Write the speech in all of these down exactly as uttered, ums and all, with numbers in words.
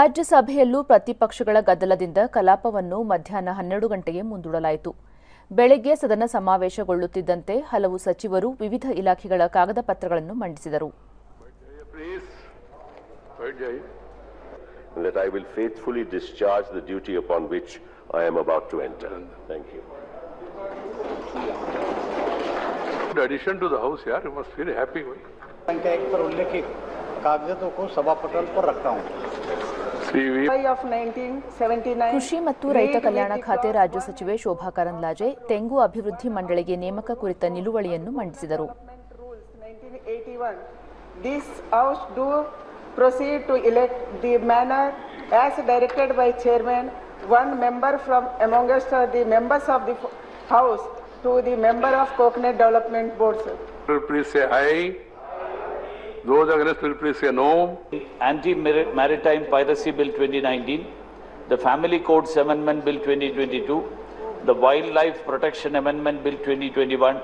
ರಾಜ್ಯಸಭೆಯಲ್ಲೂ ಪ್ರತಿಪಕ್ಷಗಳ ಗದ್ದಲದಿಂದ ಕಲಾಪವನ್ನು ಮಧ್ಯಾಹ್ನ ಹನ್ನೆರಡು ಗಂಟೆಗೆ ಮುಂದೂಡಲಾಯಿತು. ಬೆಳಗ್ಗೆ ಸದನ ಸಮಾವೇಶಗೊಳ್ಳುತ್ತಿದ್ದಂತೆ ಹಲವು ಸಚಿವರು ವಿವಿಧ ಇಲಾಖೆಗಳ ಕಾಗದ ಪತ್ರಗಳನ್ನು ಮಂಡಿಸಿದರು. ಕೃಷಿ ಮತ್ತು ರೈತ ಕಲ್ಯಾಣ ಖಾತೆ ರಾಜ್ಯ ಸಚಿವೆ ಶೋಭಾ ಕರಂದ್ಲಾಜೆ ತೆಂಗು ಅಭಿವೃದ್ಧಿ ಮಂಡಳಿಗೆ ನೇಮಕ ಕುರಿತ ನಿಲುವಳಿಯನ್ನು ಮಂಡಿಸಿದರು. Those against will please say no. Anti-Maritime Piracy Bill twenty nineteen, the Family Codes Amendment Bill twenty twenty-two, the Wildlife Protection Amendment Bill twenty twenty-one,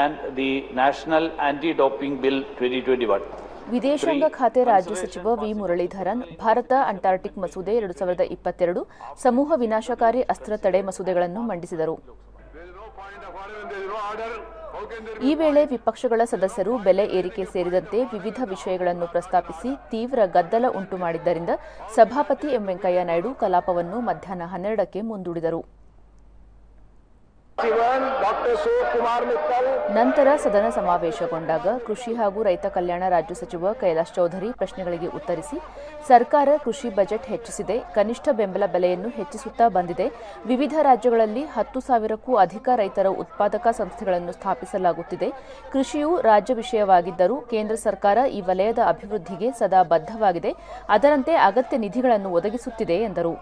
and the National Anti-Doping Bill twenty twenty-one. ವಿದೇಶಾಂಗ ಖಾತೆ ರಾಜ್ಯ ಸಚಿವ V Muraleedharan Bharat Antarctic ಮಸೂದೆ ಎರಡು ಸಾವಿರದ ಇಪ್ಪತ್ತೆರಡು ಸಮೂಹ ವಿನಾಶಕಾರಿ ಅಸ್ತ್ರ ತಡೆ ಮಸೂದೆಗಳನ್ನು ಮಂಡಿಸಿದರು. ಈ ವೇಳೆ ವಿಪಕ್ಷಗಳ ಸದಸ್ಯರು ಬೆಲೆ ಏರಿಕೆ ಸೇರಿದಂತೆ ವಿವಿಧ ವಿಷಯಗಳನ್ನು ಪ್ರಸ್ತಾಪಿಸಿ ತೀವ್ರ ಗದ್ದಲ ಉಂಟು ಮಾಡಿದ್ದರಿಂದ ಸಭಾಪತಿ ಎಂ ವೆಂಕಯ್ಯ ನಾಯ್ಡು ಕಲಾಪವನ್ನು ಮಧ್ಯಾಹ್ನ ಹನ್ನೆರಡಕ್ಕೆ ಮುಂದೂಡಿದರು. ನಂತರ ಸದನ ಸಮಾವೇಶಗೊಂಡಾಗ ಕೃಷಿ ಹಾಗೂ ರೈತ ಕಲ್ಯಾಣ ರಾಜ್ಯ ಸಚಿವ ಕೈಲಾಶ್ ಚೌಧರಿ ಪ್ರಶ್ನೆಗಳಿಗೆ ಉತ್ತರಿಸಿ, ಸರ್ಕಾರ ಕೃಷಿ ಬಜೆಟ್ ಹೆಚ್ಚಿಸಿದೆ, ಕನಿಷ್ಠ ಬೆಂಬಲ ಬೆಲೆಯನ್ನು ಹೆಚ್ಚಿಸುತ್ತಾ ಬಂದಿದೆ, ವಿವಿಧ ರಾಜ್ಯಗಳಲ್ಲಿ ಹತ್ತು ಸಾವಿರಕ್ಕೂ ಅಧಿಕ ರೈತರ ಉತ್ಪಾದಕ ಸಂಸ್ಥೆಗಳನ್ನು ಸ್ಥಾಪಿಸಲಾಗುತ್ತಿದೆ, ಕೃಷಿಯು ರಾಜ್ಯ ವಿಷಯವಾಗಿದ್ದರೂ ಕೇಂದ್ರ ಸರ್ಕಾರ ಈ ವಲಯದ ಅಭಿವೃದ್ಧಿಗೆ ಸದಾ ಬದ್ಧವಾಗಿದೆ, ಅದರಂತೆ ಅಗತ್ಯ ನಿಧಿಗಳನ್ನು ಒದಗಿಸುತ್ತಿದೆ ಎಂದರು.